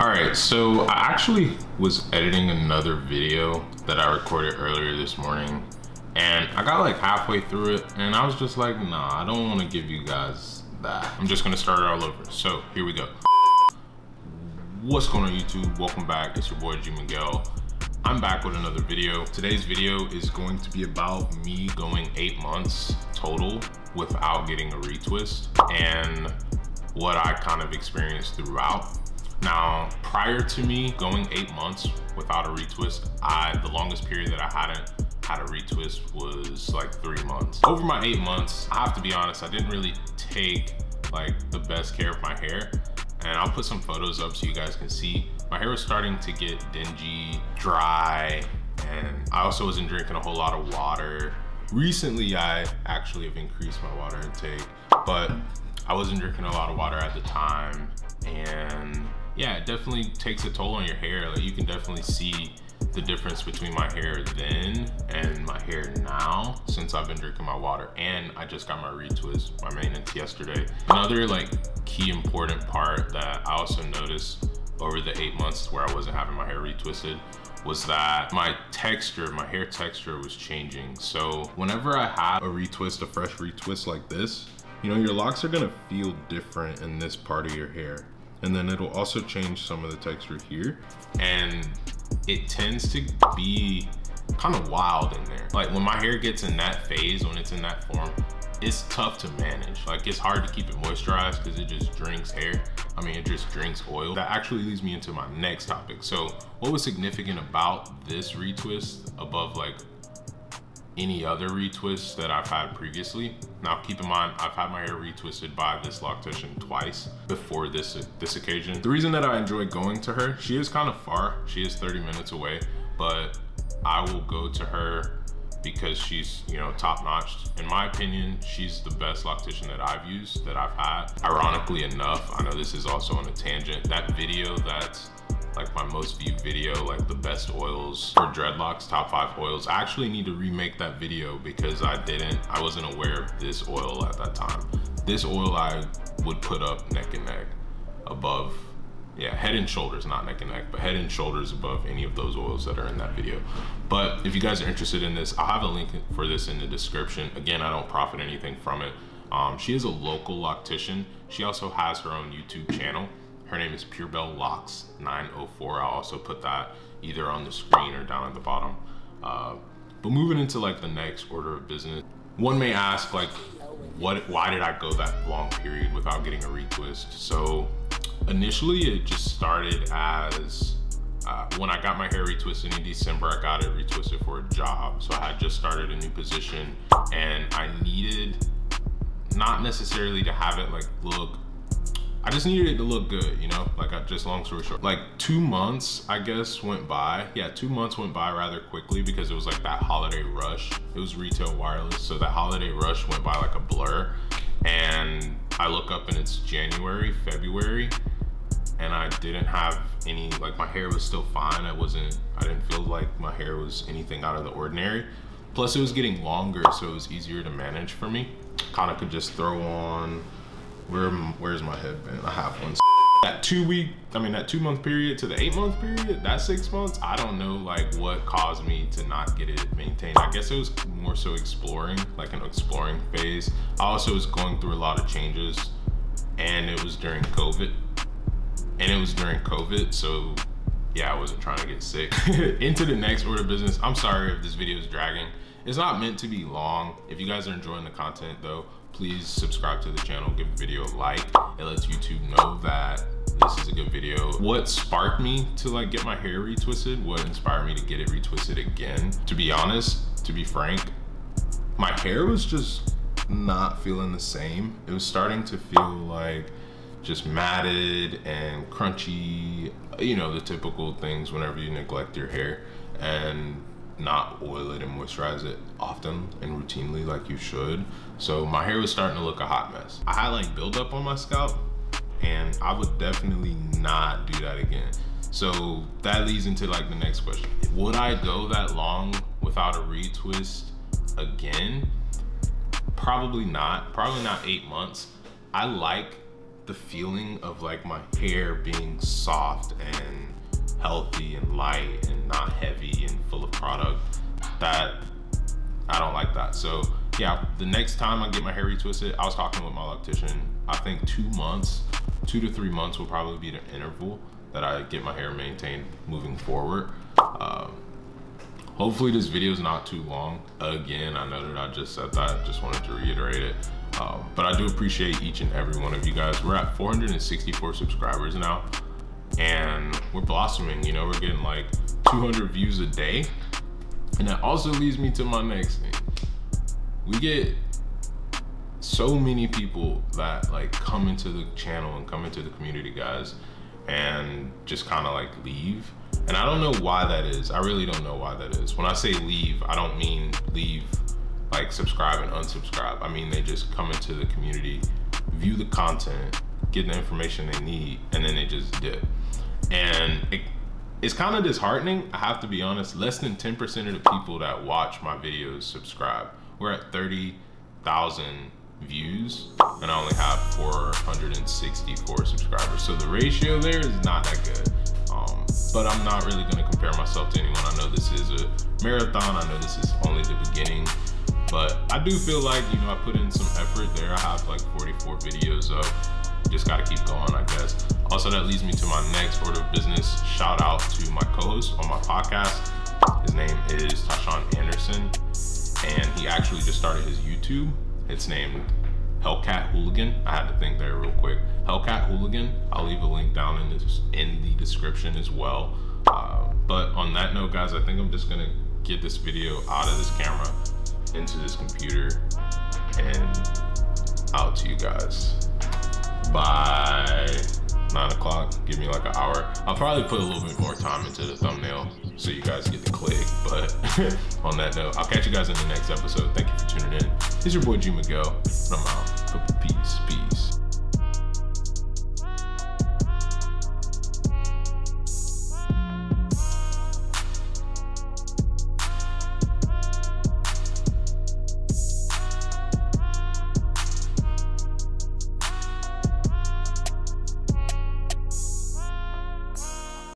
Alright, so I actually was editing another video that I recorded earlier this morning, and I got like halfway through it and I was just like, nah, I don't want to give you guys that. I'm just going to start it all over. So here we go. What's going on YouTube? Welcome back. It's your boy G Miguel. I'm back with another video. Today's video is going to be about me going 8 months total without getting a retwist and what I kind of experienced throughout. Now, prior to me going 8 months without a retwist, the longest period that I hadn't had a retwist was like 3 months. Over my 8 months, I have to be honest, I didn't really take like the best care of my hair. And I'll put some photos up so you guys can see. My hair was starting to get dingy, dry, and I also wasn't drinking a whole lot of water. Recently, I actually have increased my water intake, but I wasn't drinking a lot of water at the time. And yeah, it definitely takes a toll on your hair. Like, you can definitely see the difference between my hair then and my hair now since I've been drinking my water, and I just got my retwist, my maintenance yesterday. Another like key important part that I also noticed over the 8 months where I wasn't having my hair retwisted was that my texture, my hair texture was changing. So whenever I had a retwist, a fresh retwist like this, you know, your locks are gonna feel different in this part of your hair. And then it'll also change some of the texture here. And it tends to be kind of wild in there. Like when my hair gets in that phase, when it's in that form, it's tough to manage. Like it's hard to keep it moisturized because it just drinks hair. I mean, it just drinks oil. That actually leads me into my next topic. So what was significant about this retwist above like any other retwist that I've had previously? Now keep in mind, I've had my hair retwisted by this loctician twice before this occasion. The reason that I enjoy going to her, she is kind of far. She is 30 minutes away, but I will go to her because she's, you know, top-notch. In my opinion, she's the best loctician that I've used, that I've had. Ironically enough, I know this is also on a tangent, that video that's like my most viewed video, like the best oils for dreadlocks, top 5 oils. I actually need to remake that video because I wasn't aware of this oil at that time. This oil I would put up neck and neck above, yeah, head and shoulders, not neck and neck, but head and shoulders above any of those oils that are in that video. But if you guys are interested in this, I'll have a link for this in the description. Again, I don't profit anything from it. She is a local loctician. She also has her own YouTube channel. Her name is Pure Bell Locks 904. I'll also put that either on the screen or down at the bottom. But moving into like the next order of business, one may ask like, why did I go that long period without getting a retwist? So initially it just started as, when I got my hair retwisted in December, I got it retwisted for a job. So I had just started a new position and I needed not necessarily to have it like look, I just needed it to look good, you know? Like, I just, long story short, like 2 months, I guess, went by. Yeah, 2 months went by rather quickly because it was like that holiday rush. It was retail wireless, so that holiday rush went by like a blur. And I look up and it's January, February, and I didn't have any, like my hair was still fine. I didn't feel like my hair was anything out of the ordinary. Plus it was getting longer, so it was easier to manage for me. Kind of could just throw on, where's my headband? I have one. That 2 month period to the 8 month period, that 6 months, I don't know like what caused me to not get it maintained. I guess it was more so exploring, like an exploring phase. I also was going through a lot of changes and it was during COVID. So yeah, I wasn't trying to get sick. Into the next order of business. I'm sorry if this video is dragging. It's not meant to be long. If you guys are enjoying the content though, please subscribe to the channel, give the video a like. It lets YouTube know that this is a good video. What sparked me to like get my hair retwisted, what inspired me to get it retwisted again, to be honest, to be frank, my hair was just not feeling the same. It was starting to feel like just matted and crunchy, you know, the typical things whenever you neglect your hair and not oil it and moisturize it often and routinely like you should. So my hair was starting to look a hot mess. I had like buildup on my scalp and I would definitely not do that again. So that leads into like the next question. Would I go that long without a retwist again? Probably not. Probably not 8 months. I like the feeling of like my hair being soft and healthy and light and not heavy and full of product, that I don't like that. So yeah, the next time I get my hair retwisted, I was talking with my electrician, I think 2 months, 2 to 3 months will probably be the interval that I get my hair maintained moving forward. Hopefully this video is not too long. Again, I know that I just said that, I just wanted to reiterate it. But I do appreciate each and every one of you guys. We're at 464 subscribers now, and we're blossoming. You know, we're getting like 200 views a day. And that also leads me to my next thing. We get so many people that like come into the channel and come into the community, guys, and just kind of like leave. And I don't know why that is. I really don't know why that is. When I say leave, I don't mean leave like subscribe and unsubscribe. I mean, they just come into the community, view the content, get the information they need, and then they just dip. And it's kind of disheartening, I have to be honest. Less than 10% of the people that watch my videos subscribe. We're at 30,000 views, and I only have 464 subscribers. So the ratio there is not that good. But I'm not really gonna compare myself to anyone. I know this is a marathon. I know this is only the beginning, but I do feel like, you know, I put in some effort there. I have like 44 videos up. Just gotta keep going, I guess. Also, that leads me to my next order of business. Shout out to my co-host on my podcast. His name is Tashaun Anderson, and he actually just started his YouTube. It's named Hellcat Hooligan. I had to think there real quick. Hellcat Hooligan. I'll leave a link down in the description as well. But on that note, guys, I think I'm just gonna get this video out of this camera, into this computer, and out to you guys. By 9 o'clock, give me like an hour. I'll probably put a little bit more time into the thumbnail so you guys get the click. But on that note, I'll catch you guys in the next episode. Thank you for tuning in. It's your boy G Miguel, and I'm out.